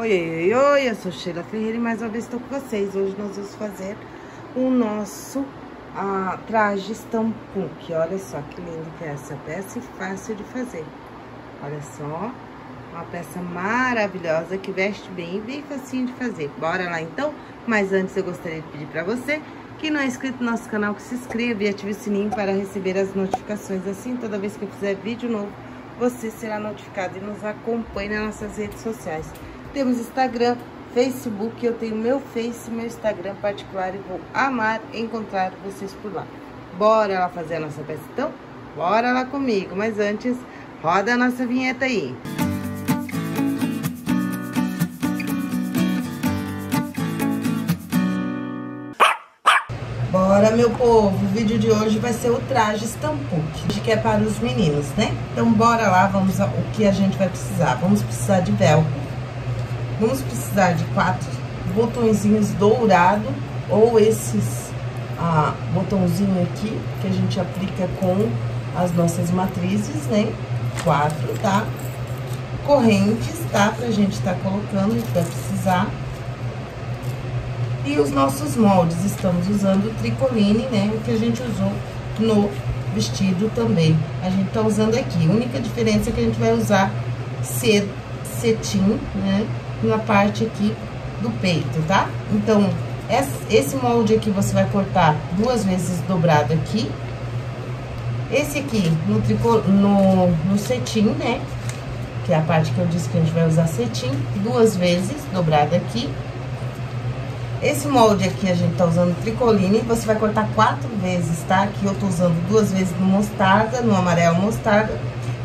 Oi, eu sou Sheila Ferreira e mais uma vez estou com vocês. Hoje nós vamos fazer o nosso traje Steampunk. Olha só que lindo que é essa peça e fácil de fazer. Olha só, uma peça maravilhosa que veste bem e bem facinho de fazer. Bora lá então? Mas antes eu gostaria de pedir para você que não é inscrito no nosso canal, que se inscreva e ative o sininho para receber as notificações. Assim, toda vez que eu fizer vídeo novo, você será notificado e nos acompanhe nas nossas redes sociais. Temos Instagram, Facebook, eu tenho meu Face, meu Instagram particular e vou amar encontrar vocês por lá. Bora lá fazer a nossa peça então? Bora lá comigo, mas antes, roda a nossa vinheta aí. Bora, meu povo, o vídeo de hoje vai ser o traje Steampunk, que é para os meninos, né? Então bora lá, vamos o que a gente vai precisar. Vamos precisar de velcro. Vamos precisar de 4 botõezinhos dourados, ou esses botãozinho aqui, que a gente aplica com as nossas matrizes, né? 4, tá? Correntes, tá? Pra gente tá colocando, a gente vai precisar. E os nossos moldes, estamos usando tricoline, né? O que a gente usou no vestido também. A gente tá usando aqui. A única diferença é que a gente vai usar cetim, né? Na parte aqui do peito, tá? Então, esse molde aqui você vai cortar 2 vezes dobrado aqui. Esse aqui no cetim, né? Que é a parte que eu disse que a gente vai usar cetim. 2 vezes dobrado aqui. Esse molde aqui a gente tá usando tricoline. Você vai cortar 4 vezes, tá? Aqui eu tô usando 2 vezes no mostarda, no amarelo mostarda.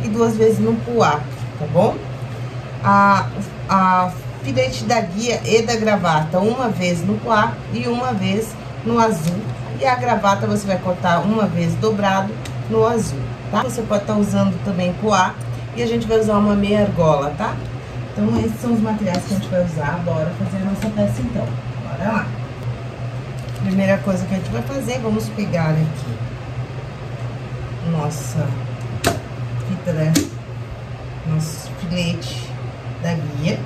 E 2 vezes no poá, tá bom? A filete da guia e da gravata, 1 vez no poá e 1 vez no azul. E a gravata você vai cortar 1 vez dobrado no azul, tá? Você pode estar usando também poá e a gente vai usar uma meia argola, tá? Então, esses são os materiais que a gente vai usar. Bora fazer a nossa peça então. Bora lá! Primeira coisa que a gente vai fazer, vamos pegar aqui nossa fita, né? Nosso filete da guia.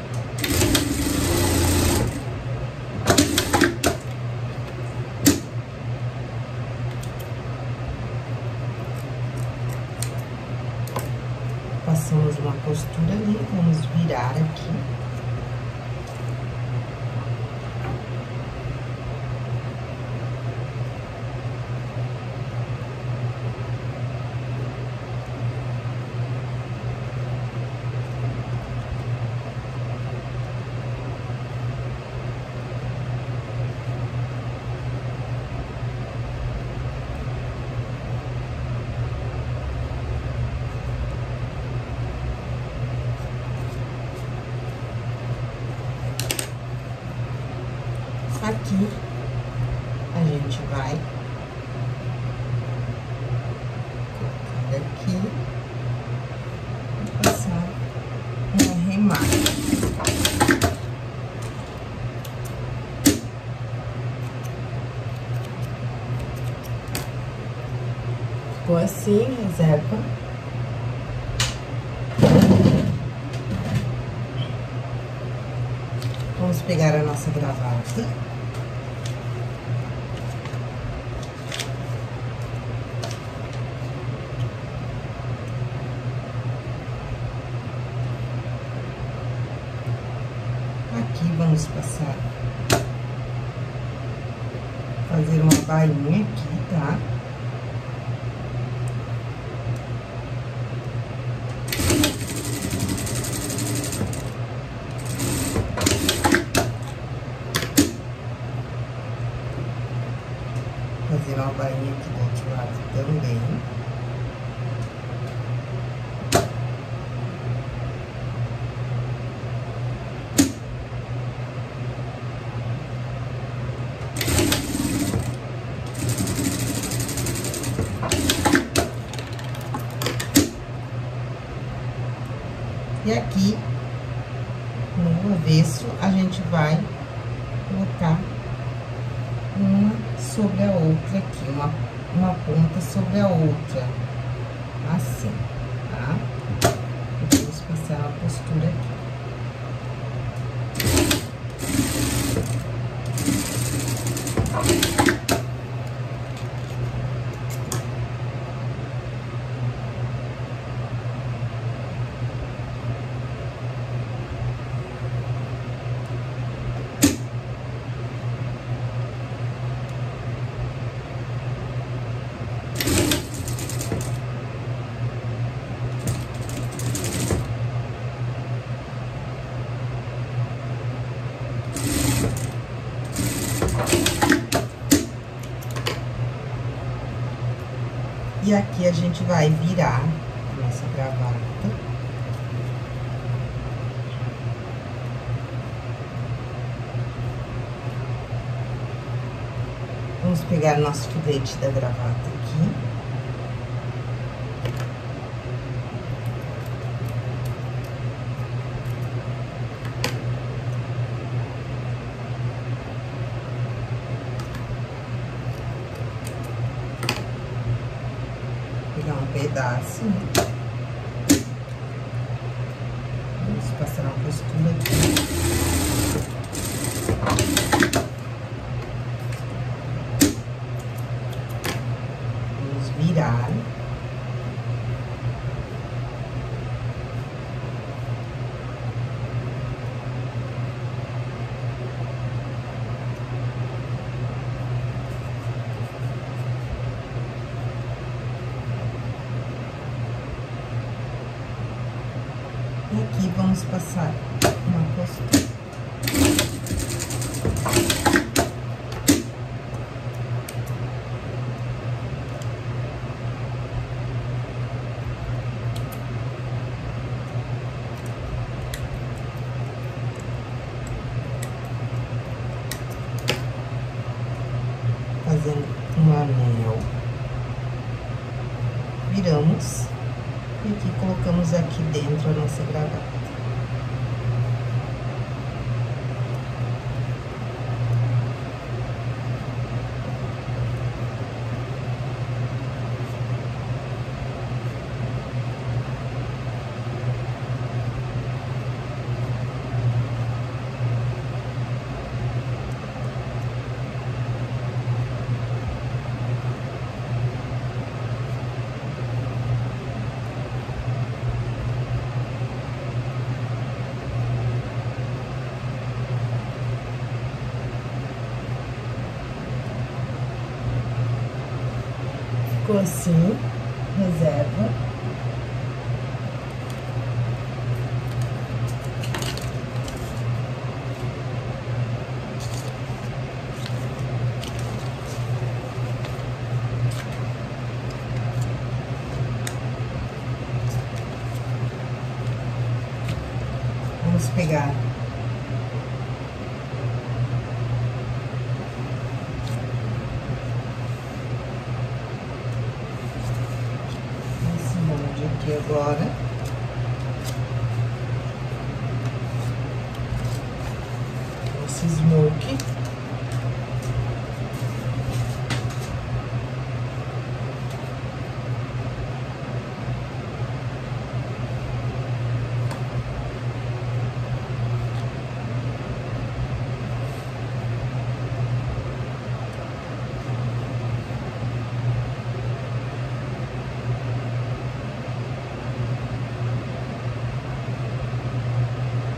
Passamos uma costura ali, vamos virar aqui. Aqui a gente vai colocar aqui e passar uma remada. Ficou assim, reserva. Vamos pegar a nossa gravata. Aqui vamos passar, fazer uma bainha aqui, tá? Fazer uma bainha aqui do outro lado também. E aqui, no avesso, a gente vai colocar uma sobre a outra aqui, uma ponta sobre a outra, assim, tá? Vamos passar a costura aqui. E aqui a gente vai virar nossa gravata. Vamos pegar nosso filete da gravata aqui. Pedaço. Vamos passar uma costura aqui. Vamos virar. Aqui vamos passar uma costura. Fazendo um anel. Viramos. E aqui colocamos aqui dentro a nossa gravata. Ficou assim, reserva. Vamos pegar aqui agora. Esse smoke.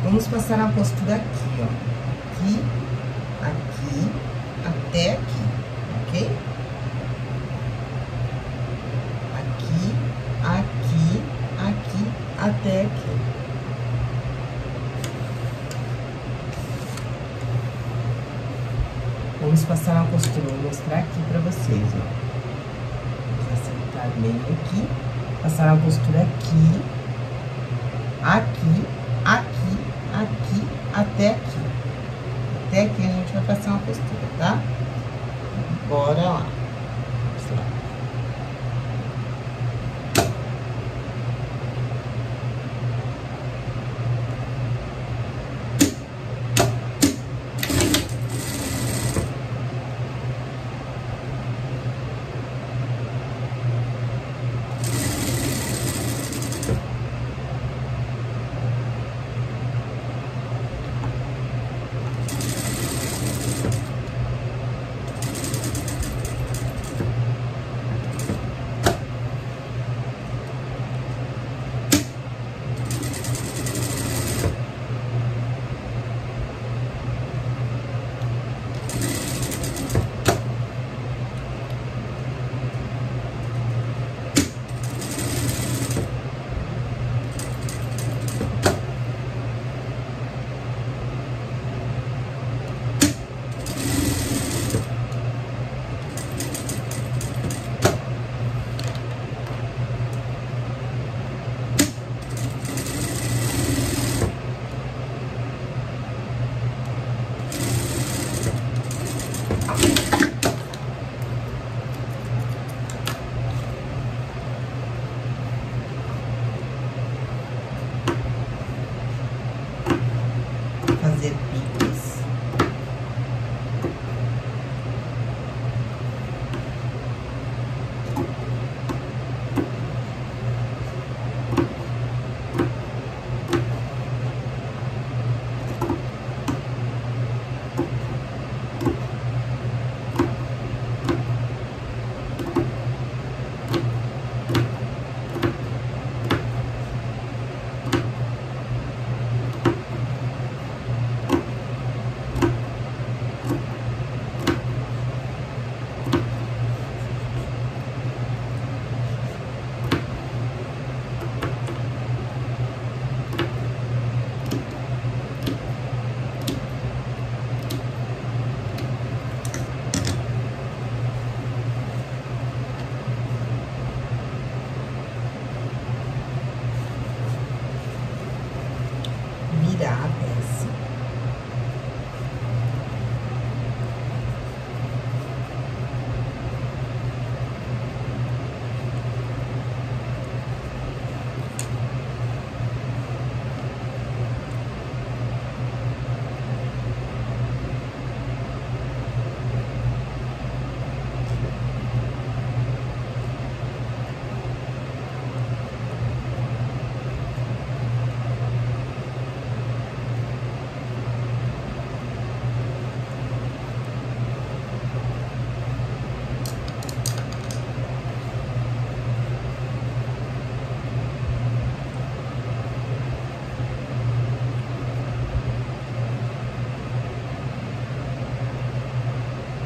Vamos passar a costura aqui, ó. Aqui, até aqui, ok? Aqui, até aqui. Vamos passar a costura, vou mostrar aqui pra vocês, ó. Vou acertar meio aqui, passar a costura aqui, aqui, até aqui. Até aqui a gente vai passar uma costura, tá? Bora lá. fazer bicos.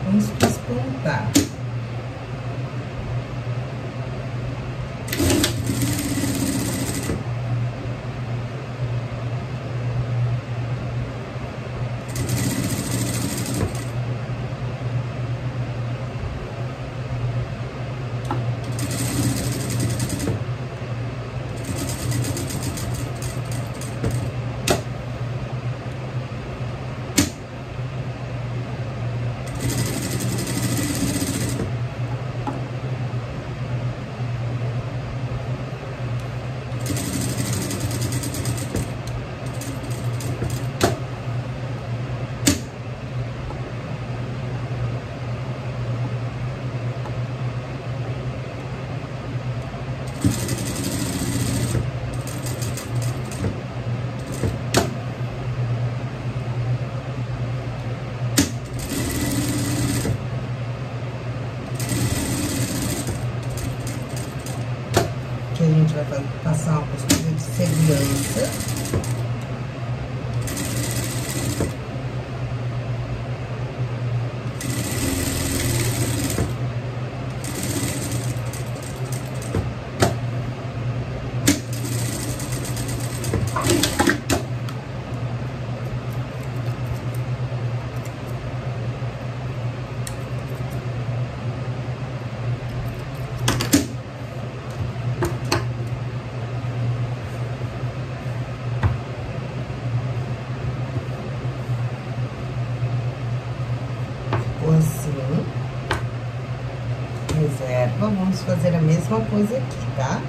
Vamos despontar. Vai passar uma postura de segurança. Reserva, vamos fazer a mesma coisa aqui, tá?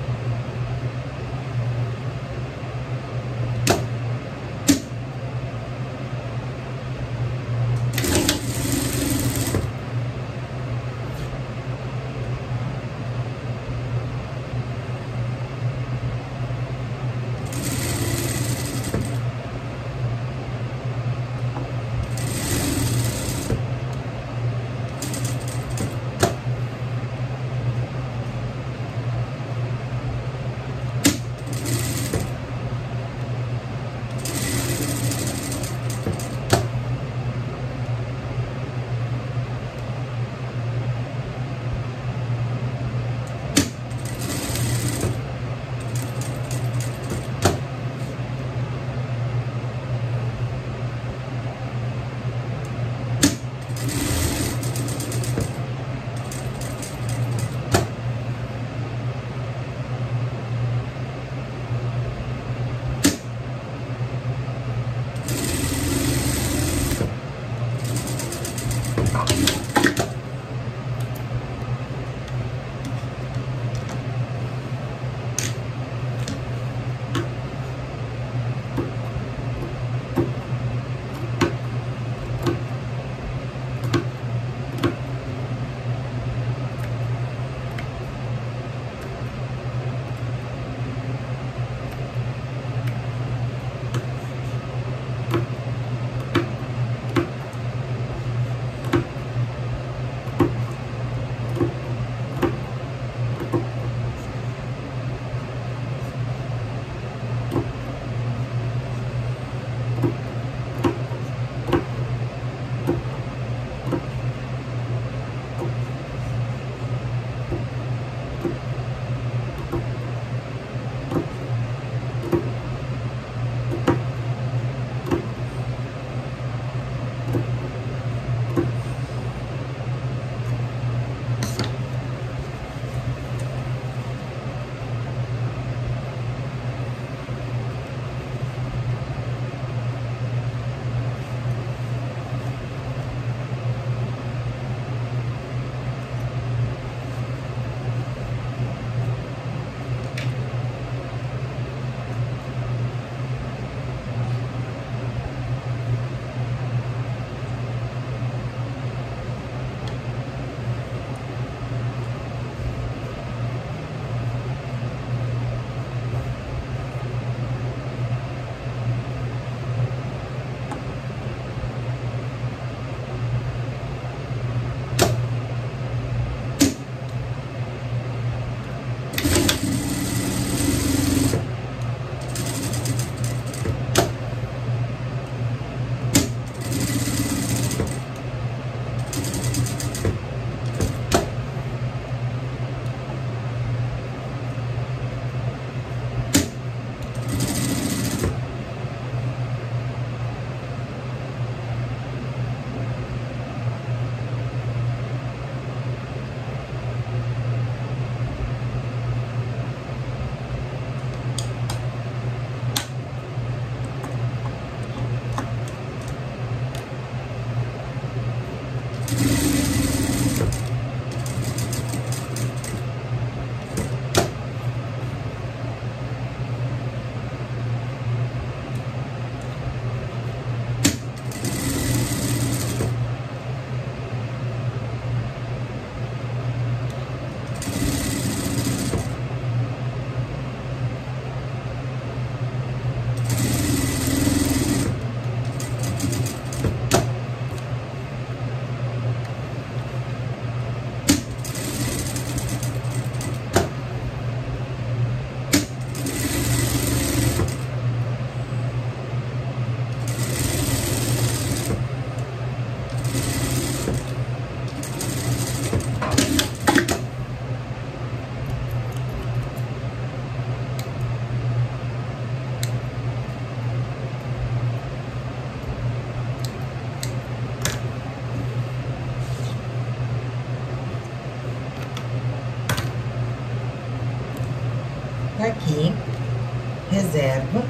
reserva.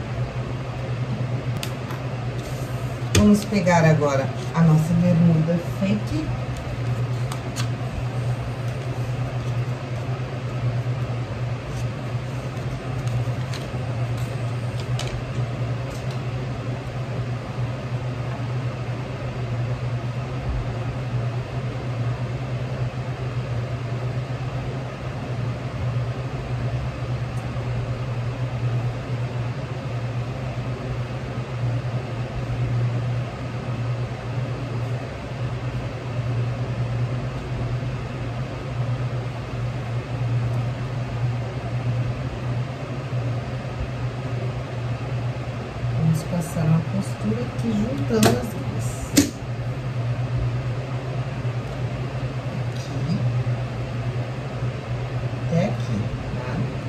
Vamos pegar agora a nossa bermuda fake. Passar uma costura aqui juntando as duas. Aqui. Até aqui, virar.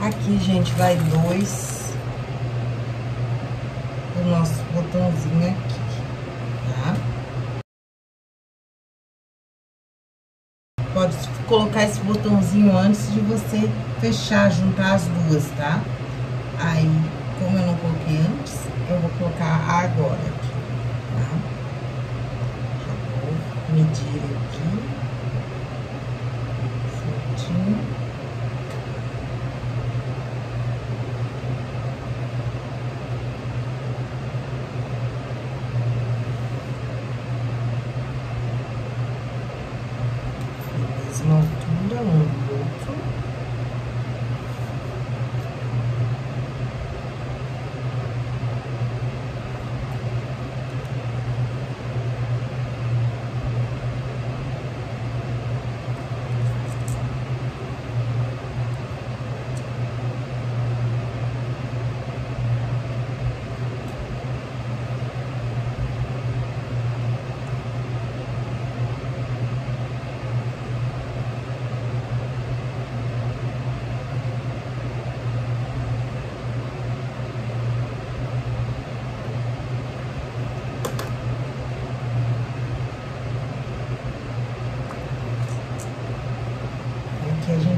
Aqui, gente, vai dois do nosso botãozinho aqui, tá? Pode colocar esse botãozinho antes de você fechar, juntar as duas, tá? Aí, como eu não coloquei antes, eu vou colocar agora aqui, tá? Já vou medir aqui, certinho.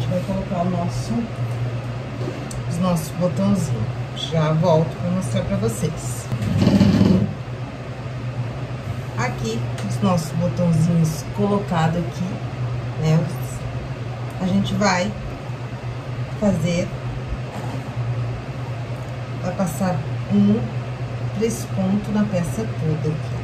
Vai colocar o nosso, os nossos botãozinhos. Já volto para mostrar para vocês. Aqui, os nossos botãozinhos colocados aqui, né? a gente vai fazer, vai passar um 3 pontos na peça toda aqui.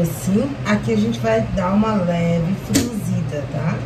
Assim, aqui a gente vai dar uma leve franzida, tá?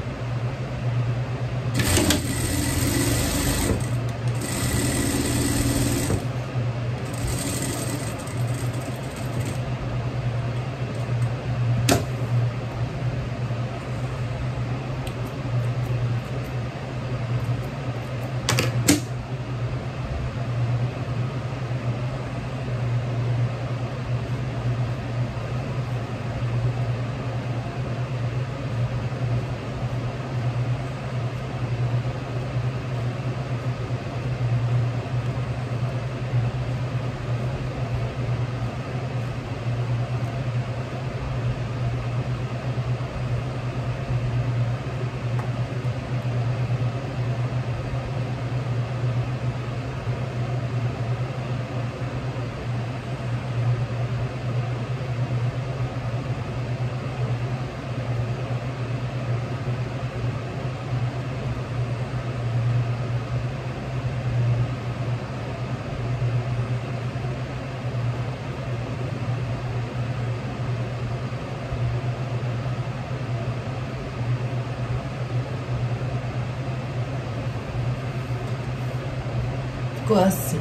Assim.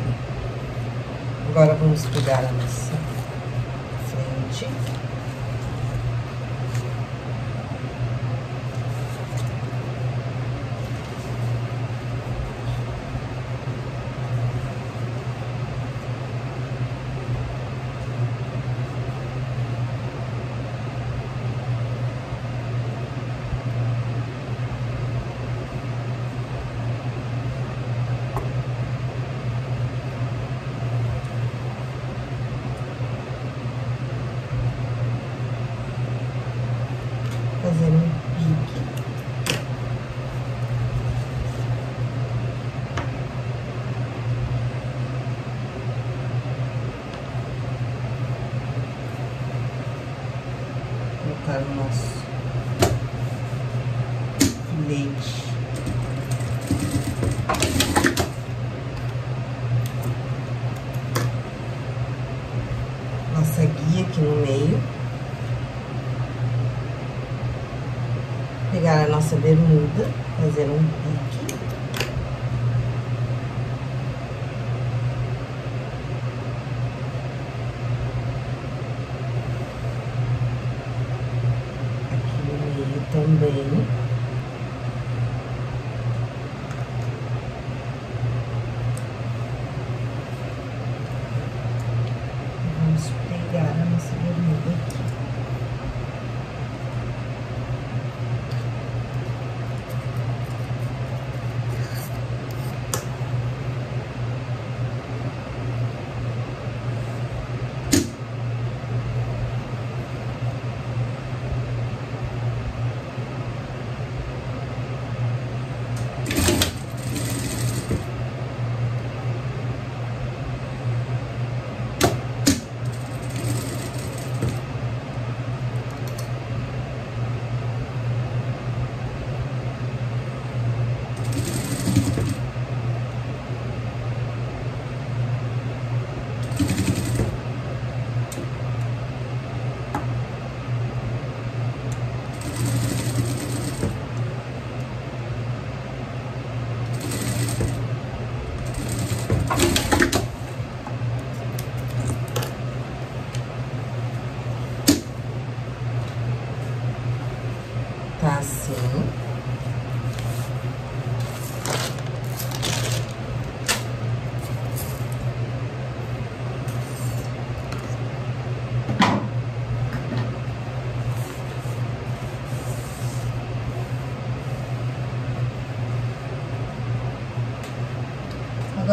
Agora vamos pegar a nossa frente. Pegar a nossa bermuda, fazer um pique. Aqui no meio também. Vamos pegar a nossa bermuda aqui.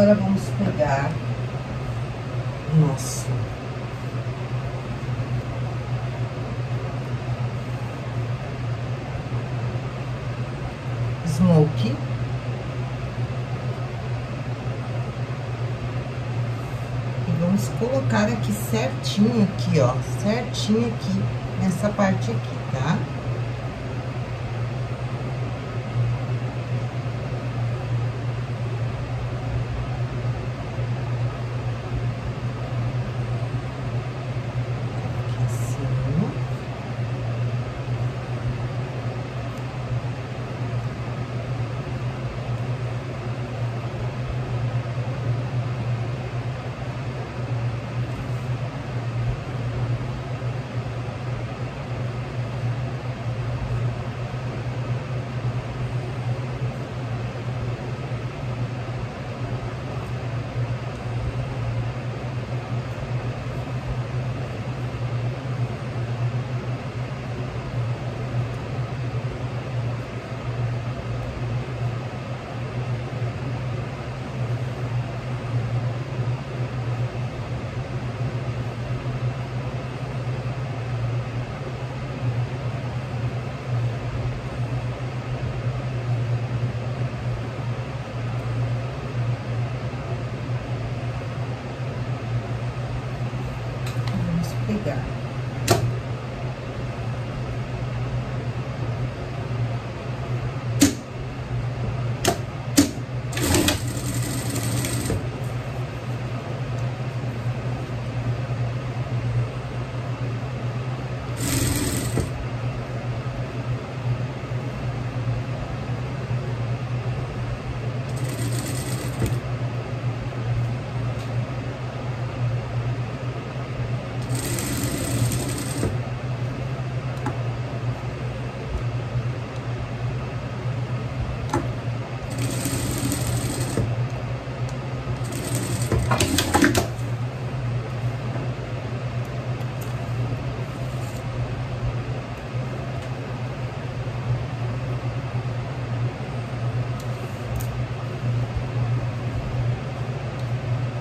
agora vamos pegar o nosso smoke. E vamos colocar aqui certinho aqui, ó. Certinho aqui, nessa parte aqui, tá?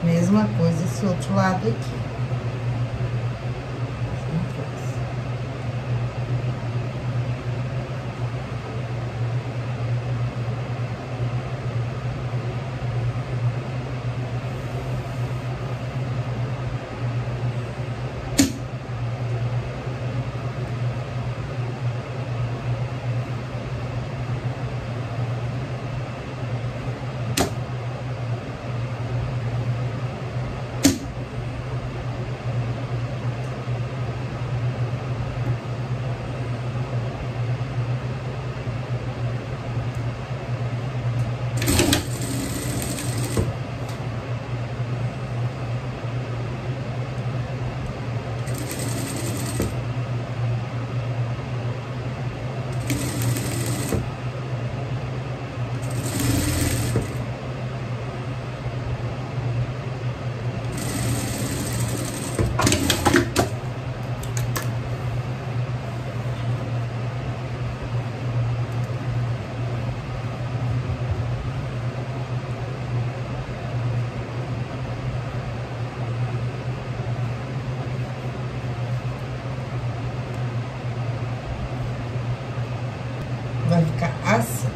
Mesma coisa esse outro lado aqui. Vai ficar assim.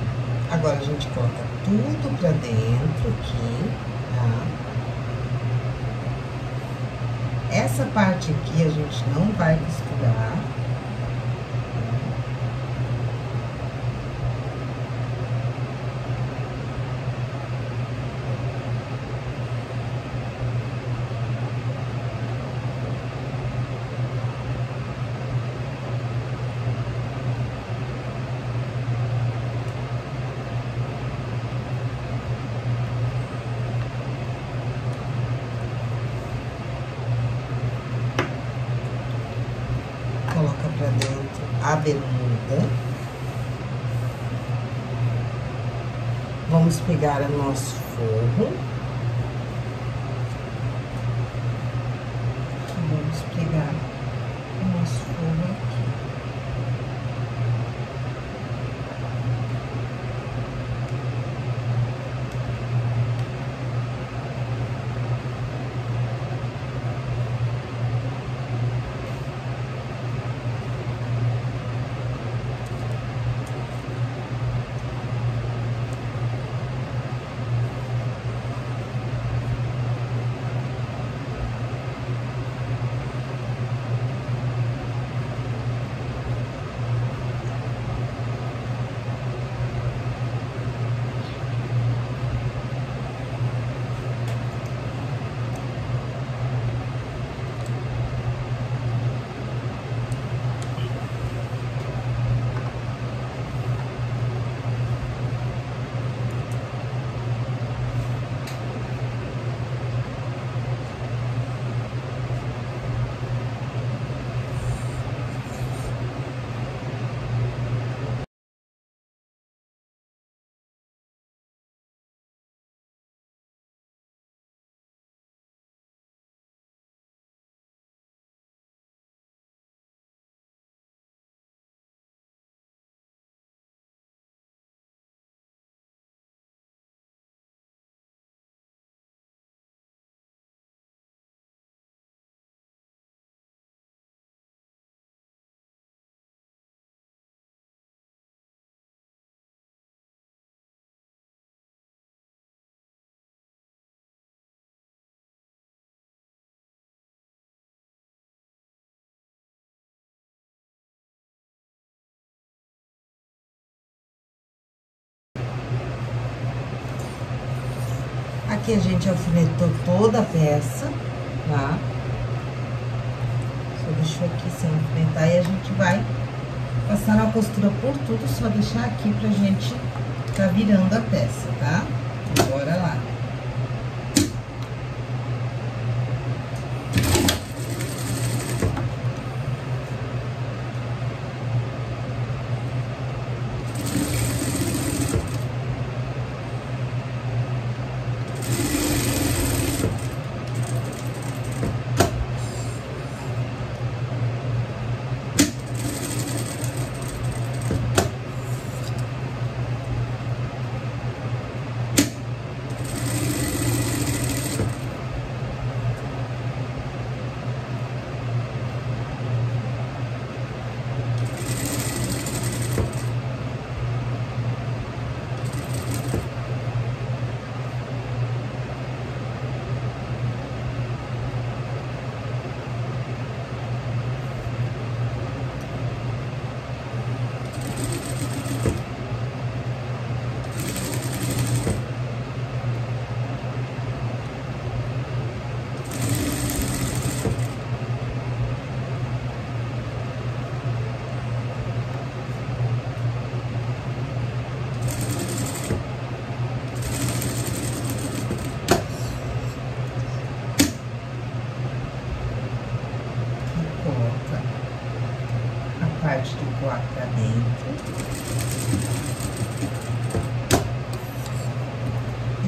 Agora a gente coloca tudo pra dentro aqui, tá? Essa parte aqui a gente não vai costurar. A bermuda. Vamos pegar o nosso forro. Vamos pegar o nosso forro aqui. Aqui a gente alfinetou toda a peça, tá? Só deixou aqui sem alfinetar e a gente vai passar a costura por tudo, só deixar aqui pra gente tá virando a peça, tá? Bora lá.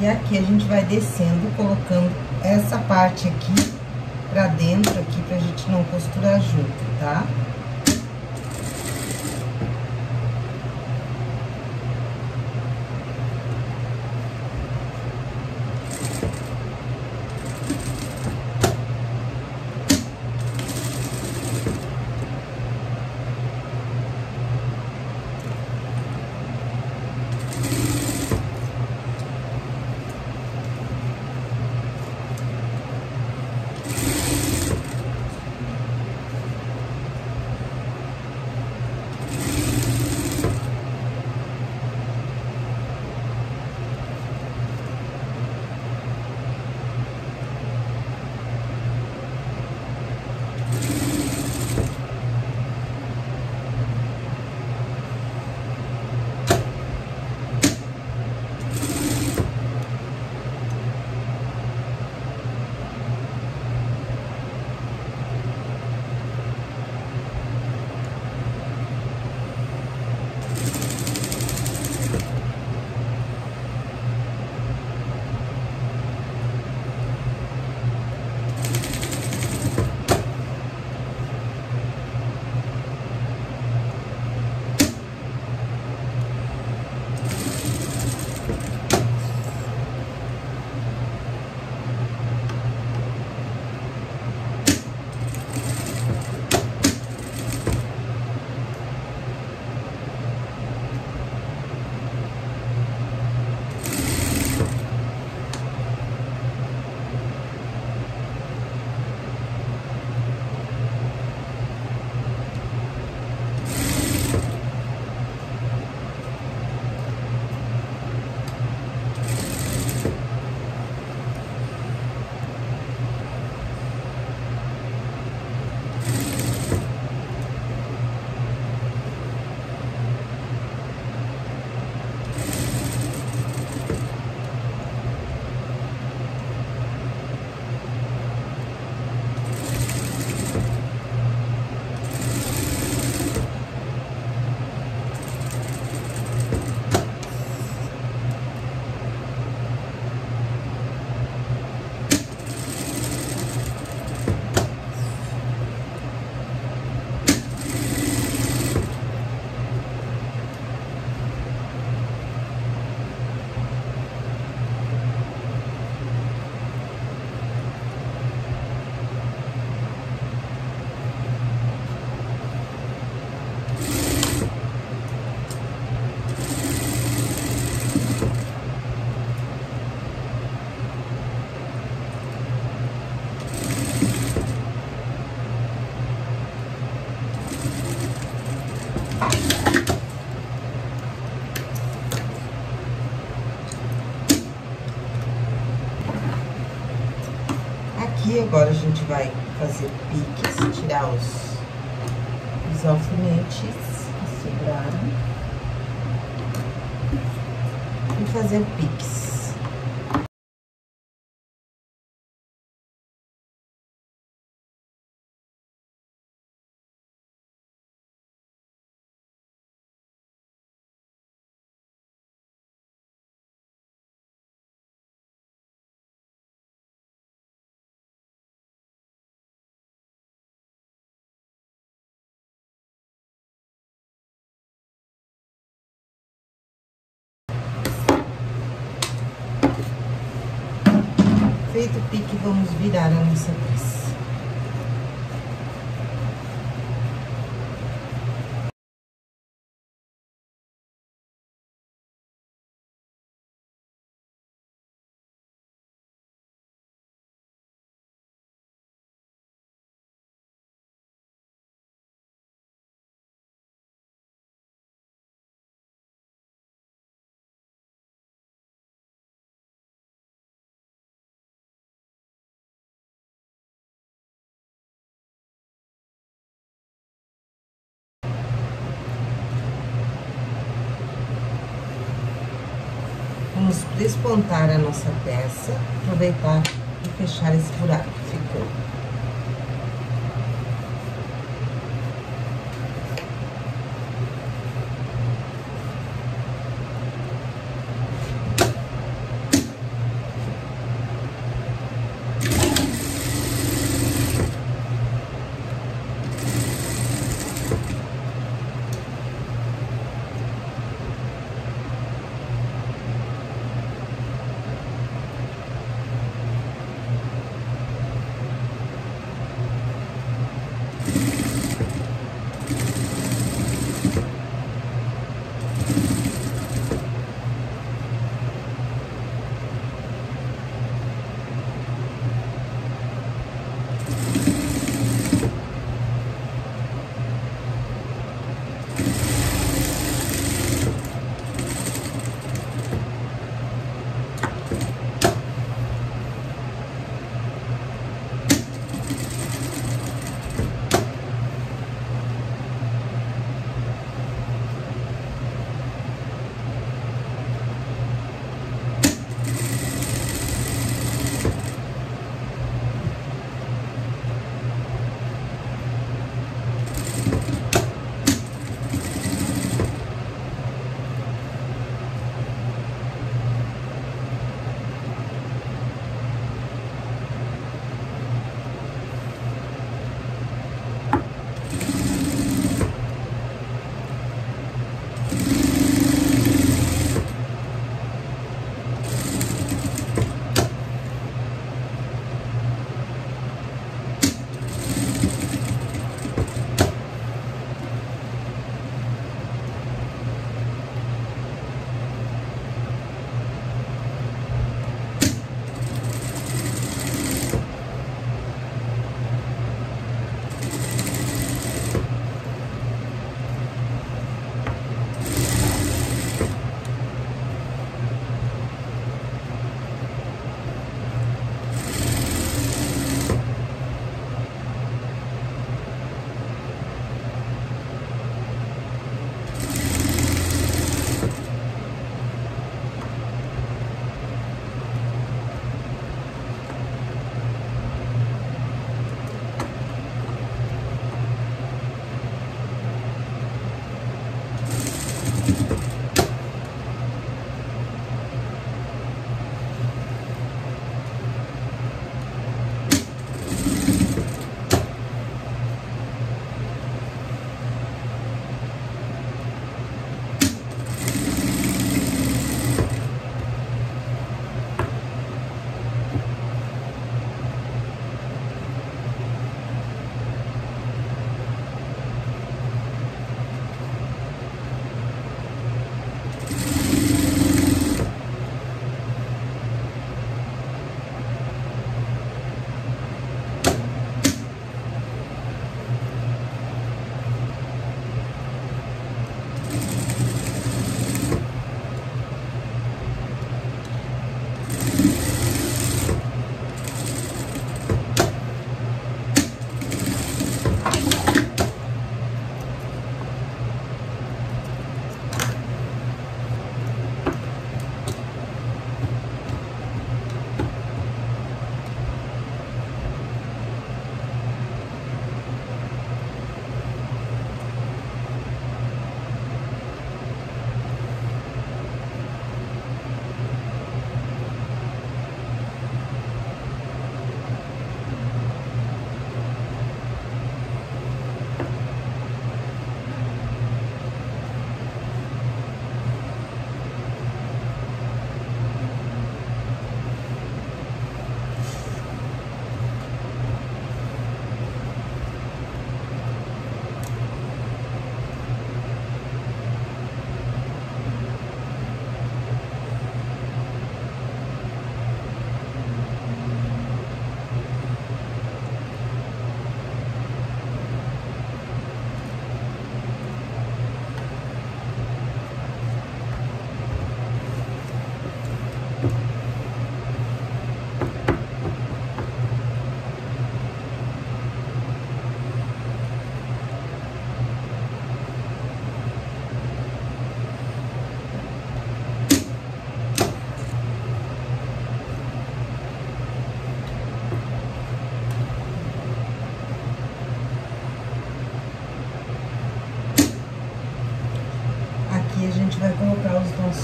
E aqui a gente vai descendo, colocando essa parte aqui pra dentro, aqui pra gente não costurar junto, tá? aqui, agora a gente vai fazer piques, tirar os alfinetes que sobraram e fazer piques. Feito o pique, vamos virar a nossa peça. Vamos despontar a nossa peça, aproveitar e fechar esse buraco que ficou. nossos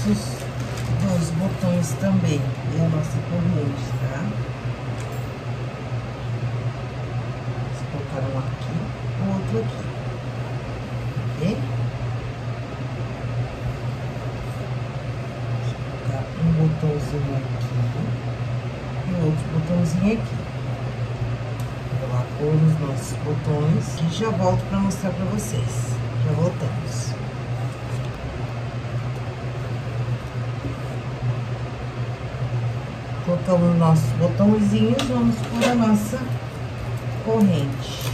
dois botões também, e a nossa corrente, tá? Eles colocaram aqui, o outro aqui, ok? Deixa eu colocar um botãozinho aqui, e outro botãozinho aqui. Vou lá pôr os nossos botões, e já volto pra mostrar pra vocês. Já voltamos. Colocamos nossos botõezinhos, vamos pôr a nossa corrente.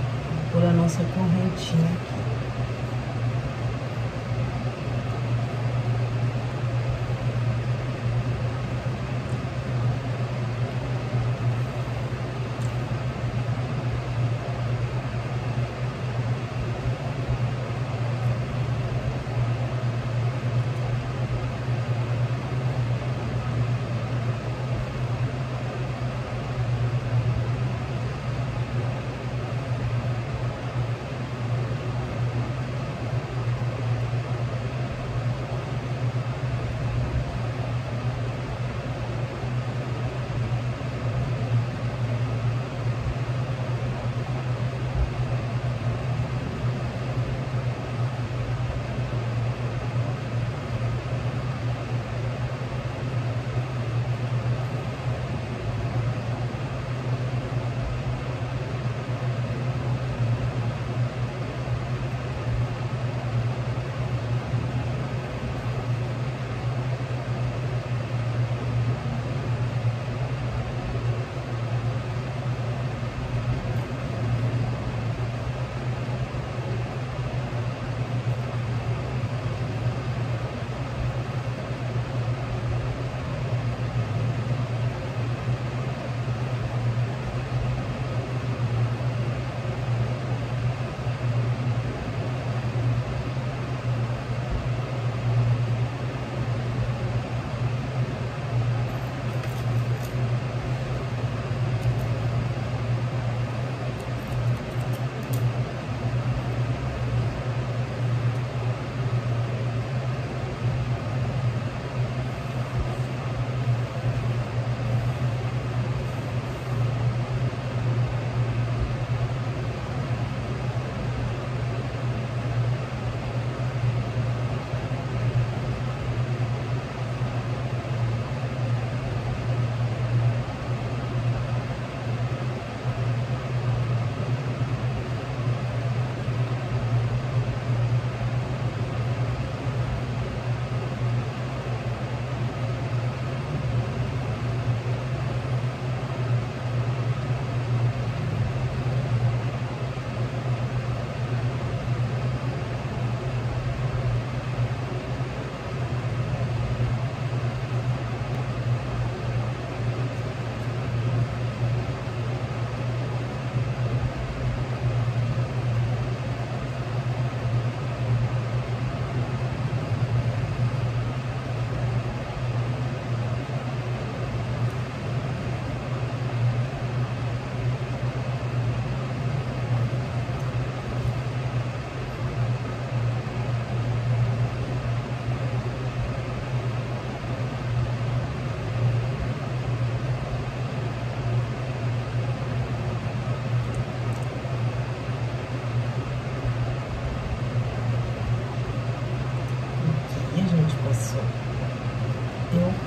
Vou pôr a nossa correntinha aqui.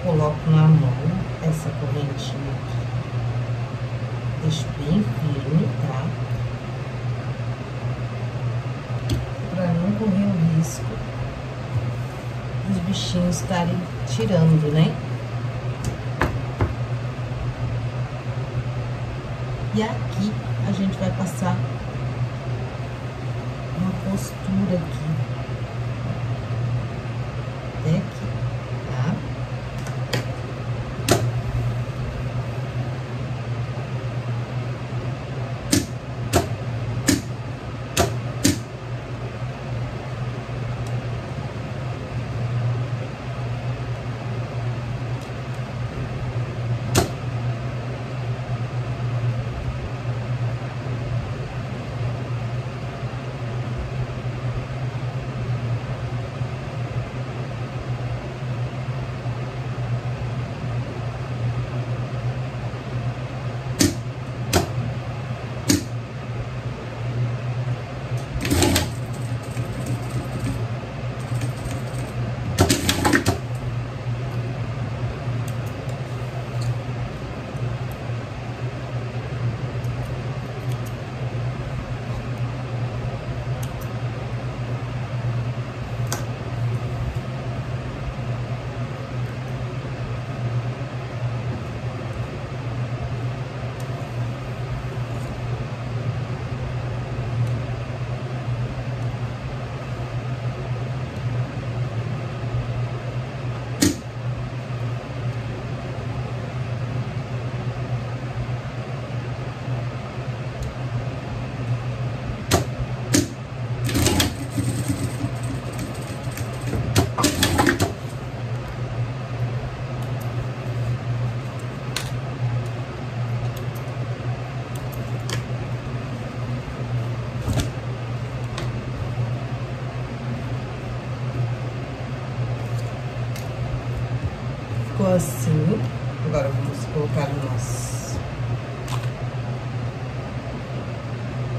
Coloco na mão essa correntinha aqui, deixo bem firme, tá? Pra não correr o risco dos bichinhos estarem tirando, né? E aqui a gente vai passar uma costura aqui, até aqui. assim. Agora vamos colocar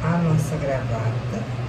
a nossa gravata.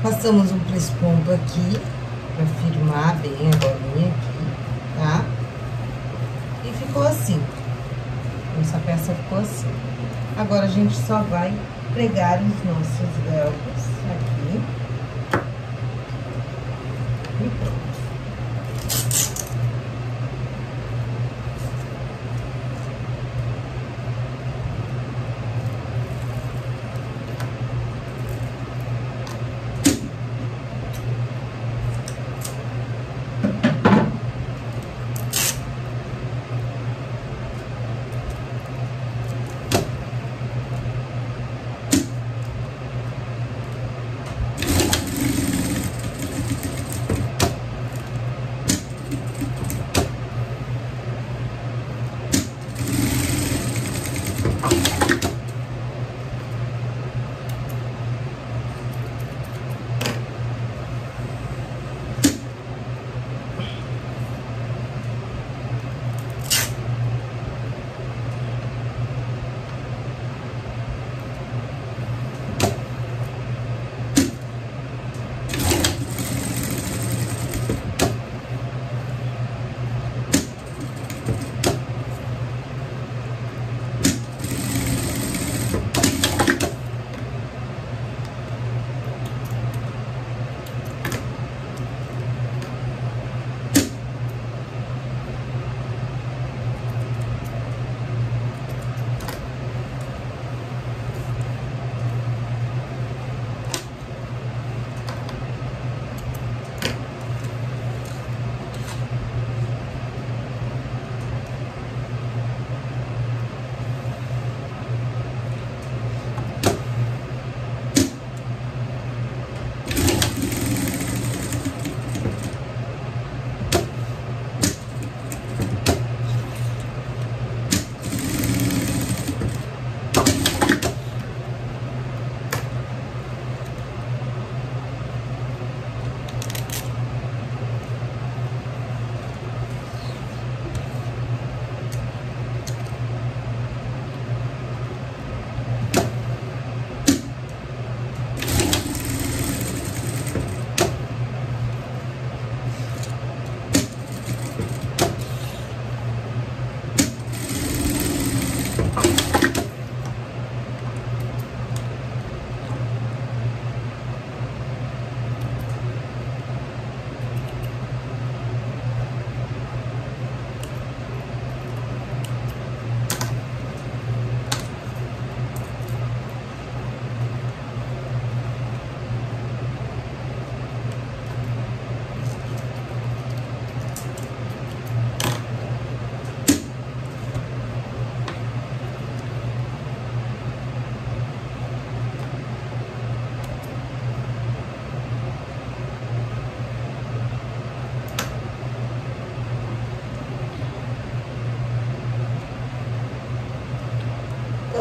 Passamos um pressponto aqui, pra firmar bem a bolinha aqui, tá? E ficou assim. Nossa peça ficou assim. Agora, a gente só vai pregar os nossos velcros aqui. E pronto.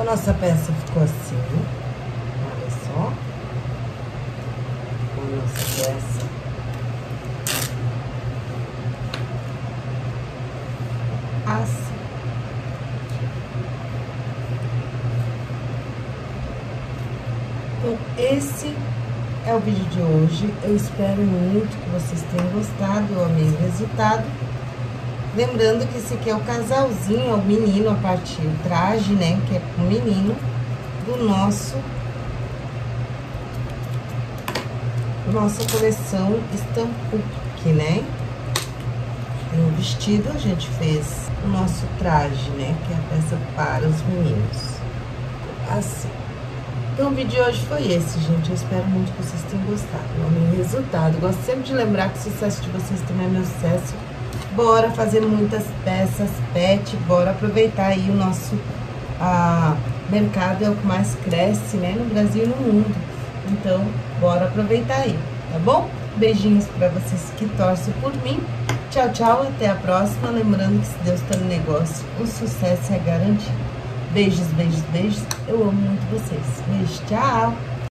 nossa peça ficou assim, olha só, a nossa peça. Assim. Então, esse é o vídeo de hoje. Eu espero muito que vocês tenham gostado. Eu amei o resultado. Lembrando que esse aqui é o casalzinho, é o menino, a parte do traje, né? Que é o menino do nossa coleção Steampunk, né? Tem um vestido, a gente fez o nosso traje, né? Que é a peça para os meninos. Assim. Então, o vídeo de hoje foi esse, gente. Eu espero muito que vocês tenham gostado. Eu amei o resultado. Eu gosto sempre de lembrar que o sucesso de vocês também é meu sucesso. Bora fazer muitas peças pet. Bora aproveitar aí o nosso mercado. É o que mais cresce, né? No Brasil e no mundo. Então, bora aproveitar aí, tá bom? Beijinhos pra vocês que torcem por mim. Tchau, tchau. Até a próxima. Lembrando que se Deus tá no negócio, o sucesso é garantido. Beijos, beijos, beijos. Eu amo muito vocês. Beijo, tchau!